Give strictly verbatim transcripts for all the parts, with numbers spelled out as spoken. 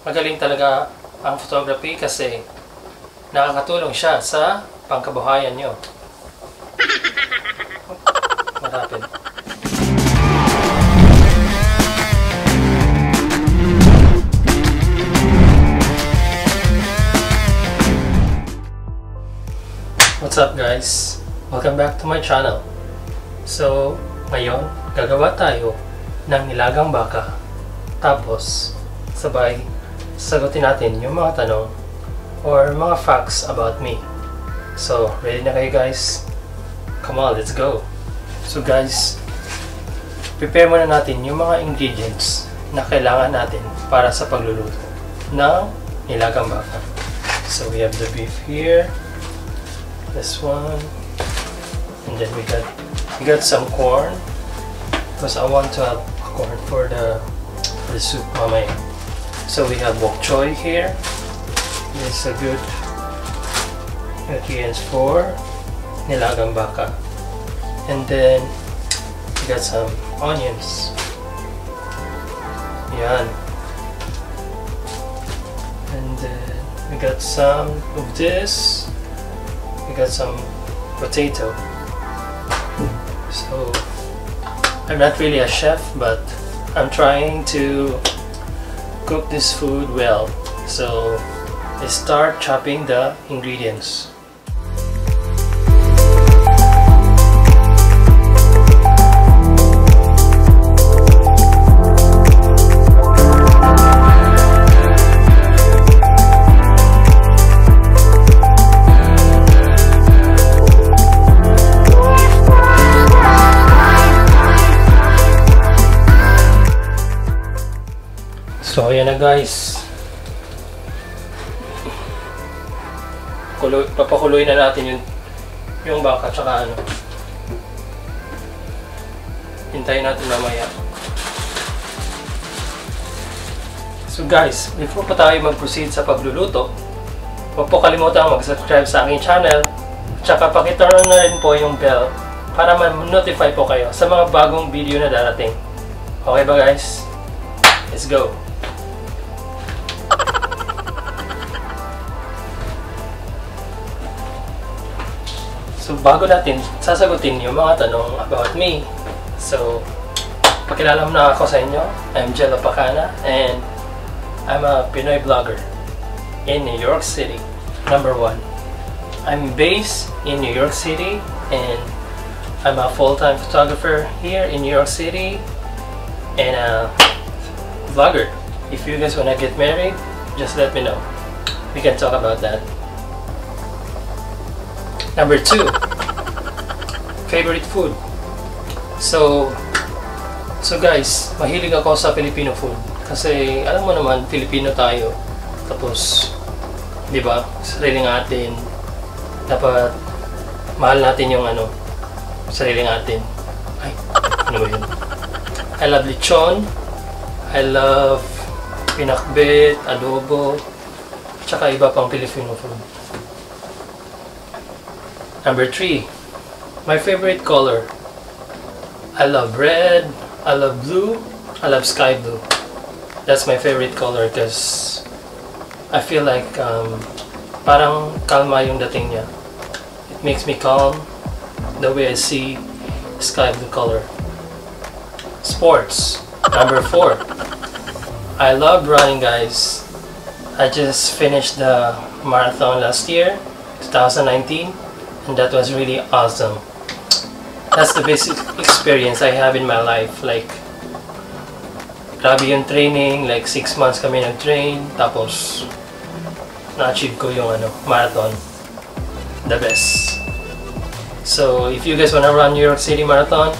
magaling talaga ang photography kasi nakakatulong siya sa pangkabuhayan nyo. Matapid. What's up guys? Welcome back to my channel. So, ngayon, gagawa tayo ng nilagang baka. Tapos, sabay, sagutin natin yung mga tanong or mga facts about me. So, ready na kayo guys? Come on, let's go! So guys, prepare muna natin yung mga ingredients na kailangan natin para sa pagluluto ng nilagang baka. So we have the beef here, this one, and then we got, we got some corn because I want to have corn for the, for the soup mamaya. So we have bok choy here. It's a good ingredients for nilagang baka. And then we got some onions. Yan. And then we got some of this. We got some potato. So I'm not really a chef, but I'm trying to cook this food well. So let's start chopping the ingredients. So ayan na guys. Kulo, papakuloy na natin yung yung baka tsaka ano. Hintayin natin mamaya. So guys, before pa tayo mag-proceed sa pagluluto, huwag po kalimutang mag-subscribe sa aking channel tsaka pakiturn na rin po yung bell para ma-notify po kayo sa mga bagong video na darating. Okay ba guys? Let's go! So bago natin sasagutin yung mga tanong about me, so pakilala mo na ako sa inyo. I'm Jelo Pacana and I'm a Pinoy blogger in New York City. Number one, I'm based in New York City and I'm a full-time photographer here in New York City and a vlogger. If you guys wanna get married, just let me know. We can talk about that. Number two, favorite food. So, so guys, mahilig ako sa Filipino food. Kasi, alam mo naman, Filipino tayo. Tapos, di ba, sarili natin. Dapat, mahal natin yung ano, sarili natin. Ay, ano ba yun? I love lechon. I love pinakbet, adobo, tsaka iba pang Filipino food. Number three, my favorite color. I love red, I love blue, I love sky blue. That's my favorite color because I feel like um, parang kalma yung dating niya. It makes me calm the way I see sky blue color. Sports. Number four, I love running guys. I just finished the marathon last year, twenty nineteen. And that was really awesome. That's the basic experience I have in my life. Like, grabe yung training, like six months kami nag-train, tapos na-achieve ko yung ano, marathon. The best. So, if you guys wanna run New York City Marathon,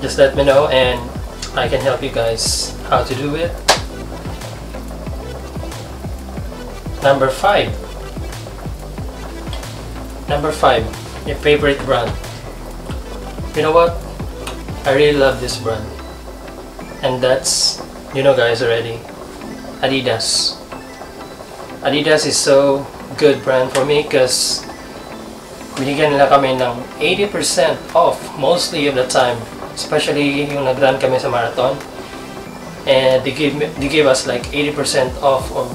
just let me know and I can help you guys how to do it. Number five. Number five, your favorite brand. You know what? I really love this brand. And that's, you know guys already, Adidas. Adidas is so good brand for me because binigyan nila kami ng eighty percent off mostly of the time. Especially yung nag-run kami sa marathon. and they gave me, they gave us like eighty percent off on,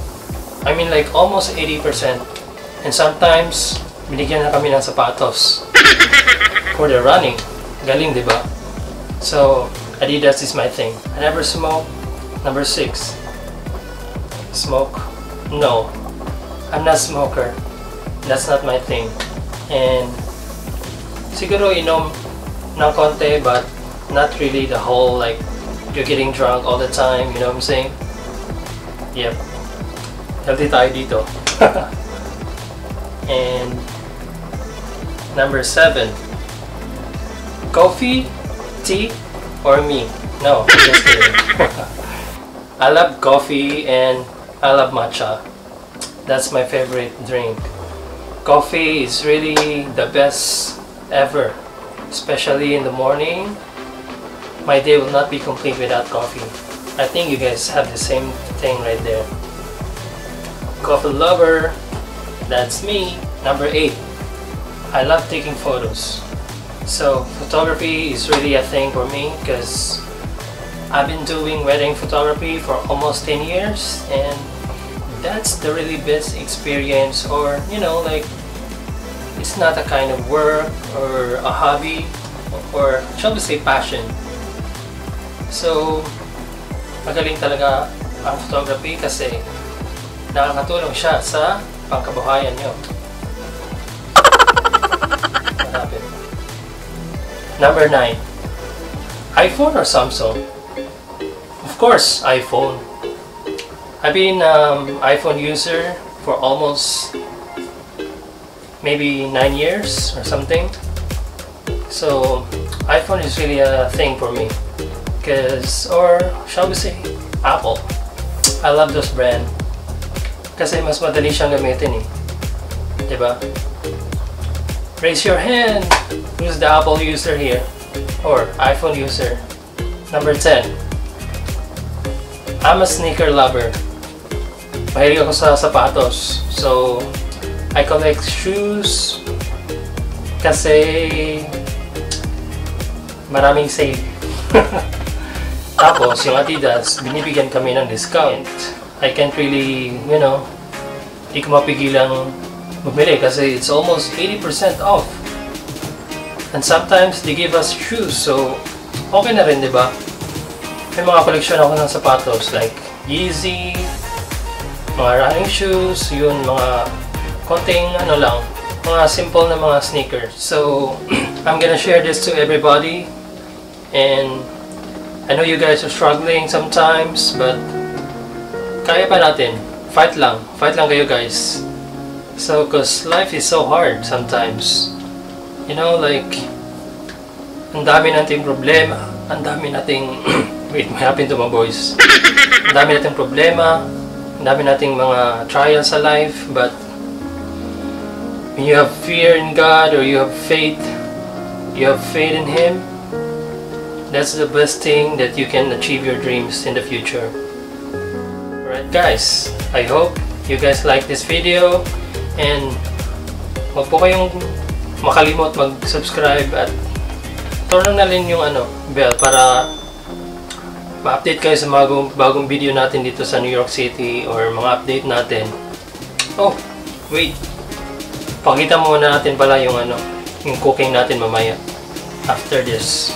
I mean like almost eighty percent, and sometimes binigyan na kami ng sapatos for the running. Galing, di ba? So Adidas is my thing. I never smoke. Number six, smoke? No, I'm not a smoker. That's not my thing. And siguro inom ng konti, but not really the whole like you're getting drunk all the time, you know what I'm saying? Yep. Healthy tayo dito. And number seven, coffee, tea, or me? No, I'm just kidding. I love coffee and I love matcha. That's my favorite drink. Coffee is really the best ever, especially in the morning. My day will not be complete without coffee. I think you guys have the same thing right there. Coffee lover, that's me. Number eight, I love taking photos. So photography is really a thing for me because I've been doing wedding photography for almost ten years, and that's the really best experience, or you know, like it's not a kind of work or a hobby or shall we say passion. So, magaling talaga ang photography kasi nakakatulong siya sa pangkabuhayan niyo. Number nine, iPhone or Samsung? Of course, iPhone. I've been um, iPhone user for almost maybe nine years or something. So, iPhone is really a thing for me. Because, or shall we say, Apple. I love those brand. Kasi mas madali siyang gamitin eh. Diba? Raise your hand! Who's the Apple user here? Or iPhone user? Number ten. I'm a sneaker lover. Mahilig ako sa sapatos. So, I collect shoes. Kasi, maraming sale. Tapos, yung Adidas, binibigyan kami ng discount. I can't really, you know, di ko mapigilang bumili kasi it's almost eighty percent off. And sometimes, they give us shoes, so okay na rin, diba? May mga koleksyon ako ng sapatos like Yeezy, mga running shoes, yun, mga konting ano lang, mga simple na mga sneakers. So, I'm gonna share this to everybody. And I know you guys are struggling sometimes, but kaya pa natin. Fight lang. Fight lang kayo guys. So, cause life is so hard sometimes. You know, like, ang dami nating problema. Ang dami nating, wait, may happen to my voice. Ang dami nating problema. Ang dami nating mga trials sa life. But, when you have fear in God, or you have faith, you have faith in Him, that's the best thing that you can achieve your dreams in the future. Alright guys, I hope you guys like this video, and huwag po kayong makalimot mag-subscribe at turn on na rin yung ano, bell para ma-update kayo sa mga bagong video natin dito sa New York City or mga update natin. Oh, wait. Pakita muna natin pala yung ano, yung cooking natin mamaya after this.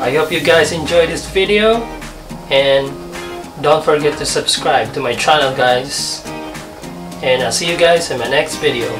I hope you guys enjoyed this video, and don't forget to subscribe to my channel guys, and I'll see you guys in my next video.